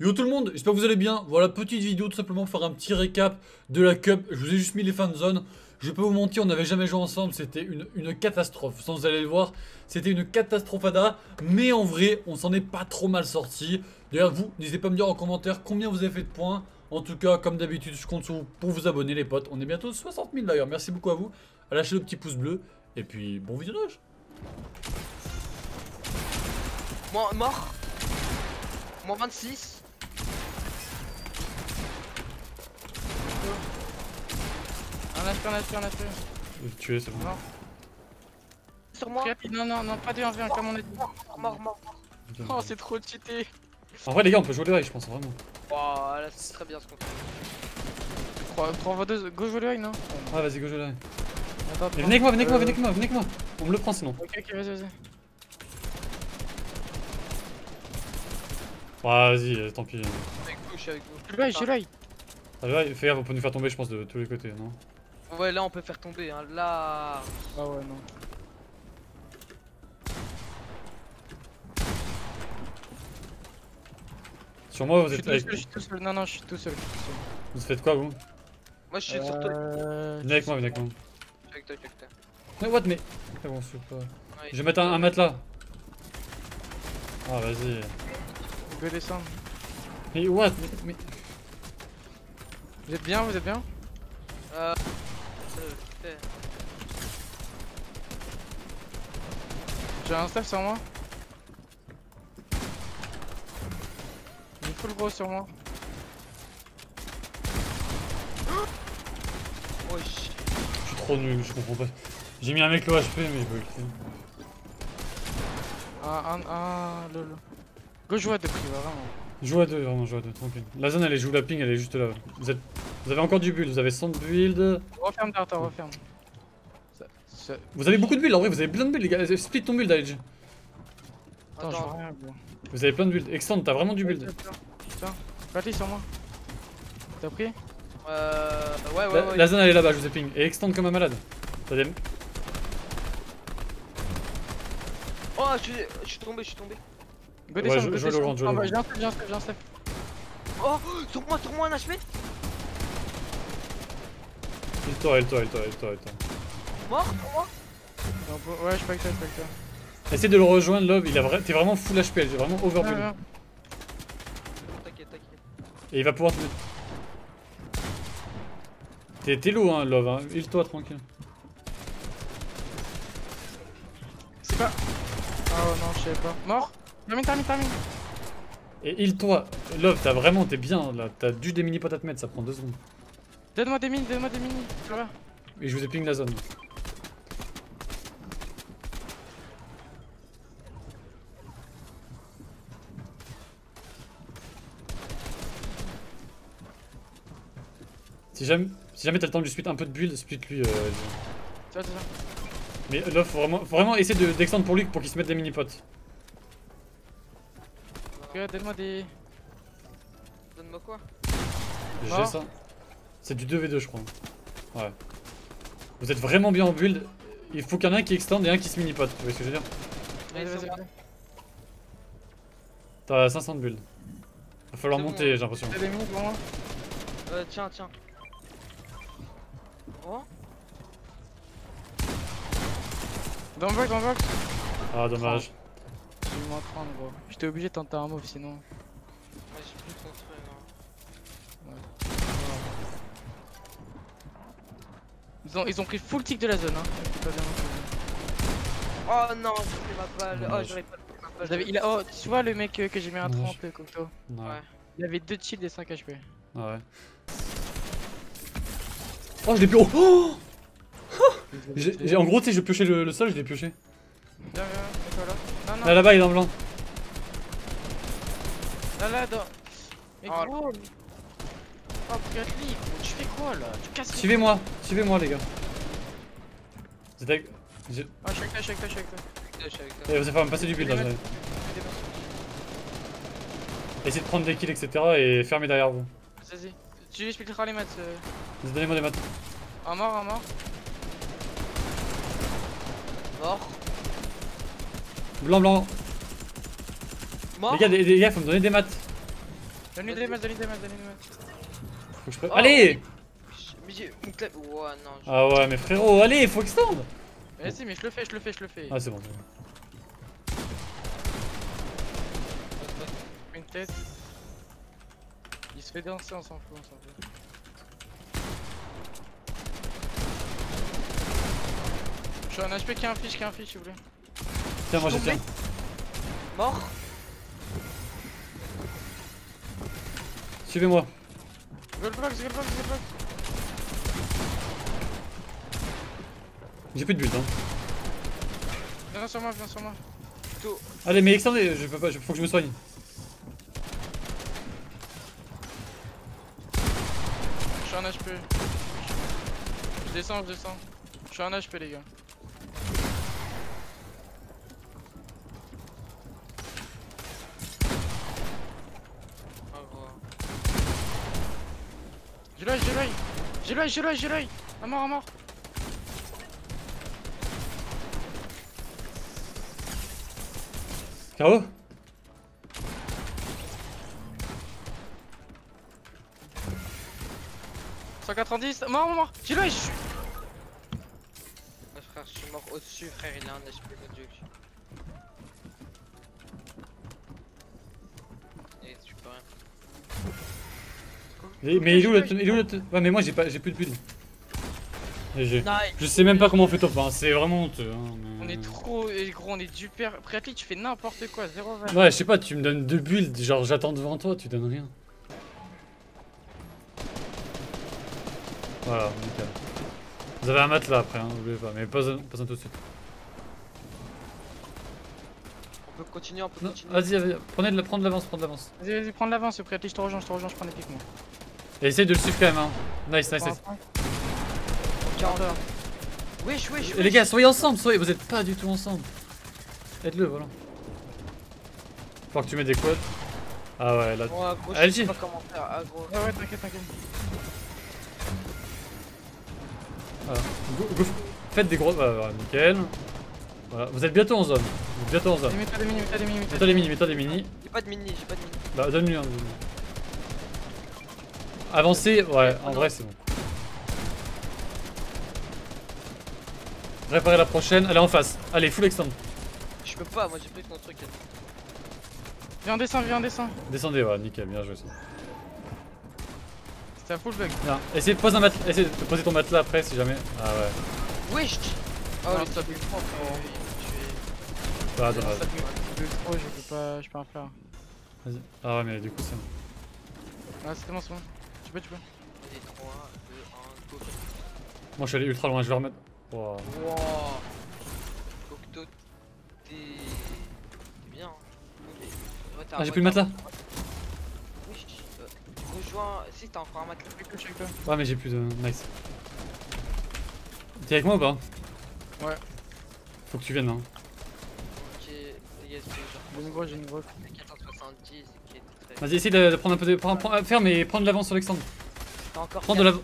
Yo tout le monde, j'espère que vous allez bien. Voilà, petite vidéo tout simplement pour faire un petit récap de la cup. Je vous ai juste mis les fins de zone. Je peux vous mentir, on n'avait jamais joué ensemble, c'était une catastrophe. Sans vous allez le voir, c'était une catastrophada. Mais en vrai, on s'en est pas trop mal sorti. D'ailleurs, vous, n'hésitez pas à me dire en commentaire combien vous avez fait de points. En tout cas, comme d'habitude, je compte sur vous pour vous abonner les potes. On est bientôt 60 000 d'ailleurs, merci beaucoup à vous. À lâcher le petit pouce bleu. Et puis, bon visionnage. Mort. Moins 26. On lâche pas, on lâche pas. Je vais le tuer, c'est bon. Mort. Sur moi. Non, pas de 1v1 comme on est. Mort. Oh, c'est trop cheaté. En vrai, les gars, on peut jouer les high, je pense, vraiment. Wouah, là, c'est très bien ce qu'on fait. 3v2, go jouer les high, non? Ouais, vas-y, go jouer les high. Mais venez avec moi, venez avec moi. On me le prend sinon. Ok, vas-y. Ouais, vas-y, tant pis. Je suis avec vous. Je suis là. Ah là, fais gaffe, on peut nous faire tomber, je pense, de tous les côtés, non? Ouais, là on peut faire tomber, hein, là. Ah ouais, non. Sur moi, vous êtes avec... Non, je suis tout seul. Vous faites quoi, vous? Moi, je suis sur toi. Venez avec moi. Je suis avec toi. Mais what, mais. Ah bon, je vais mettre un matelas. Ah, vas-y. Je vais descendre. Mais what? Mais... Vous êtes bien? J'ai un staff sur moi. J'ai full gros sur moi. Oh shit. Je suis trop nul, je comprends pas. J'ai mis un mec au HP mais je peux le tuer. Lolo. Go jouer à deux, vraiment. Joue à deux, tranquille. La zone elle est la ping, elle est juste là. Vous avez encore du build, vous avez 100 de build. Referme. Vous avez beaucoup de build en vrai, vous avez plein de build les gars. Split ton build, Aige. Attends, je vois rien, gros. Vous avez plein de build. Extend, t'as vraiment du build. Tiens, Patty sur moi. T'as pris? Ouais. La zone elle est là-bas, je vous ai ping. Et extend comme un malade. T'as des... Oh, je suis tombé. Ouais, je joue le grand. Ah bah j'ai un step. Oh, sur moi un HP. Il toi. Mort. Ouais, je suis pas avec toi. Essaye de le rejoindre, Lob, t'es vraiment full HP, j'ai vraiment overbuild. Ah, t'inquiète. Et il va pouvoir te... T'es lourd hein, Lob, hein. Il toi tranquille. C'est pas... Oh non, je savais pas. Mort. Termine. Et heal toi, Love, t'es bien là, t'as dû des mini potes à te mettre, ça prend 2 secondes. Donne-moi des mini, tu vois. Et je vous ai ping la zone. Si jamais t'as le temps de lui split un peu de build, split lui. Mais Love, faut vraiment essayer d'extendre pour lui pour qu'il se mette des mini potes. Donne-moi quoi? J'ai ça. C'est du 2v2 je crois. Ouais. Vous êtes vraiment bien en build. Il faut qu'il y en ait un qui extende et un qui se mini-pote. Vous voyez ce que je veux dire? Allez. T'as 500 de build. Va falloir monter, bon. J'ai l'impression. T'as des mines pour moi? Tiens. Oh. Dans le box. Ah dommage. J'étais obligé de tenter un move sinon. Ouais, j'ai plus de construire. Ils ont pris full tick de la zone. Oh non, j'ai pris ma balle. Oh, j'aurais pas pris ma balle. Tu vois le mec que j'ai mis à 30, Coqto. Ouais. Il avait 2 shields et 5 HP. Ouais. Oh, je l'ai pioché. En gros, tu sais, je piochais le sol, je l'ai pioché. Non. Là bas il est dans blanc. Là. Mais gros. Oh putain, tu fais quoi là? Tu casses. Suivez-moi les gars. Vous êtes avec... Je suis avec toi. Vous allez me passer du build là. Essayez de prendre des kills etc et fermez derrière vous. Vas-y. Tu expliqueras les maths. Vas-y, donnez-moi des maths. Un mort. Blanc. Mort. Les gars, faut me donner des maths. Donne-lui des masses, Faut que je peux... Oh, allez mais j'ai mon clap... Ouah non... Ah ouais mais frérot, allez, faut extend. Vas-y mais je le fais. Ah c'est bon. Une tête. Il se fait danser, on s'en fout. Je suis en HP qui a un fiche s'il vous plaît. Tiens, moi je tiens. Mort. Suivez-moi. Goldbox. J'ai plus de but hein. Viens sur moi. Tout. Allez mais extendez, je peux pas, faut que je me soigne. Je suis en HP. Je descends. Je suis en HP les gars. J'ai l'œil. À mort. K.O. mort. J'ai l'œil. Frère, je suis mort au-dessus, frère, il a un esprit de Dieu. Et tu peux rien. Mais il est où le... Ouais mais moi j'ai plus de bulles. Je sais même pas comment on fait top, hein. C'est vraiment honteux hein, mais... On est trop... Gros on est du père... Priatli tu fais n'importe quoi, 0-20. Ouais je sais pas, tu me donnes 2 bulles, genre j'attends devant toi, tu donnes rien. Voilà, nickel. Vous avez un mat là après, hein, n'oubliez pas, mais pas un tout de suite. On peut continuer. Vas-y, prends de l'avance. Vas-y, prends de l'avance, Priatli, je te rejoins, je prends des pics moi. Et essaye de le suivre quand même hein. Nice. 40 heures. Wesh. Et les gars, soyez ensemble, vous êtes pas du tout ensemble. Aide-le, voilà. Faut que tu mets des quads. Ah ouais, là. Allez, je sais pas comment faire, gros. Ouais, t'inquiète. Voilà. Gouf. Faites des gros. Voilà, nickel. Voilà, vous êtes bientôt en zone. Mets-toi des mini. J'ai pas de mini. Bah, donne-lui un. Avancer, ouais, en vrai c'est bon. Réparer la prochaine, allez en face. Allez, full extend. Je peux pas, moi j'ai pris ton truc. Viens, descend. Descendez, ouais, nickel, bien joué ça. C'était un full bug. Non, essaye de poser un matelas, essaye de poser ton matelas après si jamais. Ah ouais. Wesh. Oh, le top est trop frérot. Bah, attends, je peux rien faire. Vas-y. Ah ouais, mais du coup c'est bon. Ah, c'est bon. Tu peux. Allez, 3, 2, 1, go. Moi je suis allé ultra loin, je vais remettre. Wow. Coqto, t'es bien. Ah, j'ai plus le matelas. Oui, rejoins. Si t'as encore un matelas, je peux. Ouais, mais j'ai plus de. Nice. T'es avec moi ou pas? Ouais. Faut que tu viennes là. Hein. Ok, les gars, j'ai une grosse. Vas-y, essaye de prendre un peu de. Faire, mais prendre de l'avance sur Alexandre. Prends de l'avance.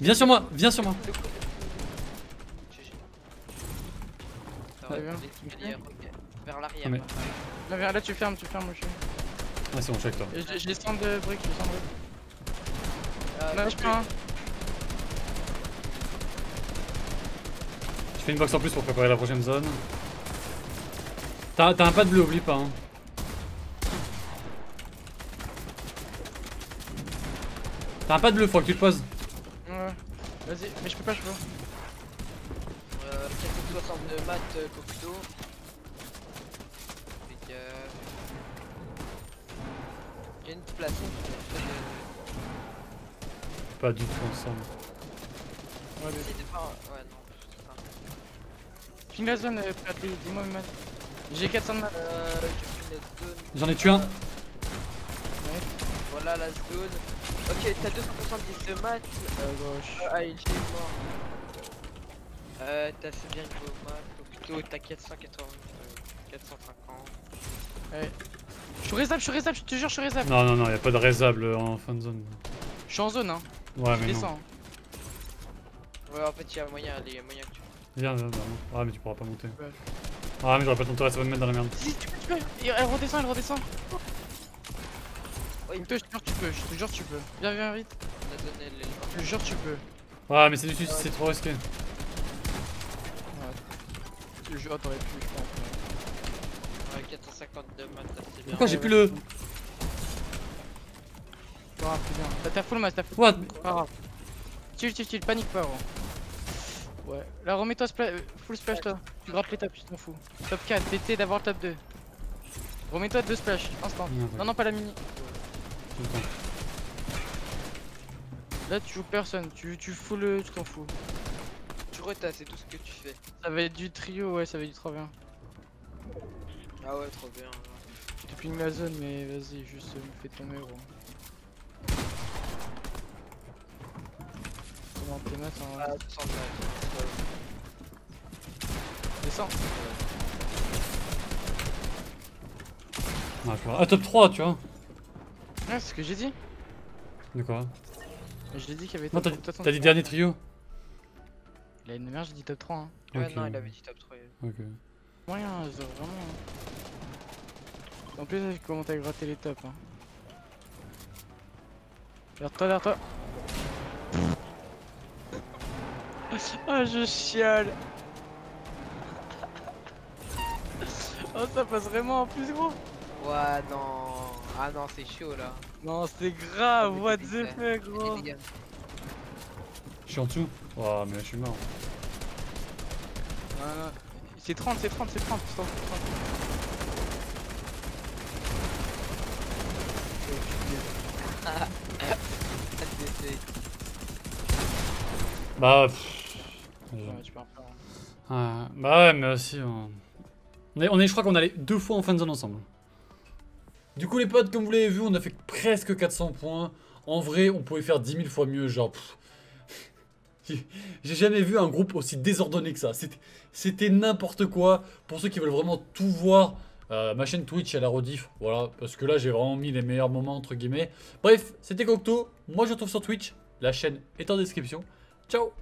Viens sur moi. Vers l'arrière. Là, tu fermes, moi je suis. Ah, c'est bon, je suis avec toi. Je descends de briques, Là, je prends un. Je fais une box en plus pour préparer la prochaine zone. T'as un pas de bleu, oublie pas. Hein. T'as un pas de bleu, faut que tu le poses. Ouais, vas-y, mais je peux pas. 462 mat Coqto. Les gars. Y'a une place. Pas du tout ensemble. Ouais, mais c'était pas. Ouais, non. Ping la zone, Priatli, dis-moi le mat. J'ai 400 mat. J'en ai tué un. Ouais. Voilà la zone. Ok, t'as 270 de mat. Gauche. Ah, il est mort. T'as fait bien le Coqto, t'as 480, 450. Ouais. Je suis raisable, je te jure, je suis raisable. Non, y'a pas de raisable en fin de zone. Je suis en zone, hein. Ouais, mais descends. Non. Ouais, en fait, y'a moyen que tu. Viens. Ah, mais tu pourras pas monter. Ouais. Ah, mais j'aurais pas ton tour, ça va me mettre dans la merde. Si, tu peux. Elle redescend. Je te jure tu peux. Viens, viens vite. Je te jure tu peux. Ouais mais c'est du suicide, c'est trop risqué. Ouais. Je te jure t'aurais pu je pense. Ouais 452 mat, c'est bien. Pourquoi j'ai plus le... Ah putain, t'as full match, t'as full match. What? Pas grave. Chill, panique pas gros. Ouais, là remets-toi full splash toi. Tu grappes les tops, je t'en fous. Top 4, t'essaies d'avoir le top 2. Remets-toi 2 splash, instant. Non, pas la mini. Là tu joues personne, tu fous le, tu t'en fous. Tu retas, c'est tout ce que tu fais. Ça va être du trio, ouais, ça va être du 3v1. Ah ouais, 3v1. J'ai plus ma zone, mais vas-y, juste me fais tomber gros. Comment on peut mettre un... Ah, 60 mètres. Descends. Ah top 3 tu vois. Ouais c'est ce que j'ai dit. De quoi? Je l'ai dit qu'il y avait top 3. Non t'as dit dernier trio. Il a une merde j'ai dit top 3 hein. Ouais okay. Non il avait dit top 3. Ok. Moyen ouais, vraiment hein. En plus il commence à gratter les tops hein. Derrière toi. Oh je chiale. Oh ça passe vraiment en plus gros. Ouais non, ah non c'est chaud là. Non c'est grave, what the fuck gros. Je suis en dessous. Oh mais là je suis mort. Voilà. C'est 30 putain. Bah pfff. Bah ouais mais aussi on est je crois qu'on allait 2 fois en fin de zone ensemble. Du coup les potes, comme vous l'avez vu, on a fait presque 400 points. En vrai, on pouvait faire 10 000 fois mieux, genre... J'ai jamais vu un groupe aussi désordonné que ça. C'était n'importe quoi. Pour ceux qui veulent vraiment tout voir, ma chaîne Twitch, elle a rediff. Voilà, parce que là, j'ai vraiment mis les meilleurs moments, entre guillemets. Bref, c'était Coqto. Moi, je vous retrouve sur Twitch. La chaîne est en description. Ciao.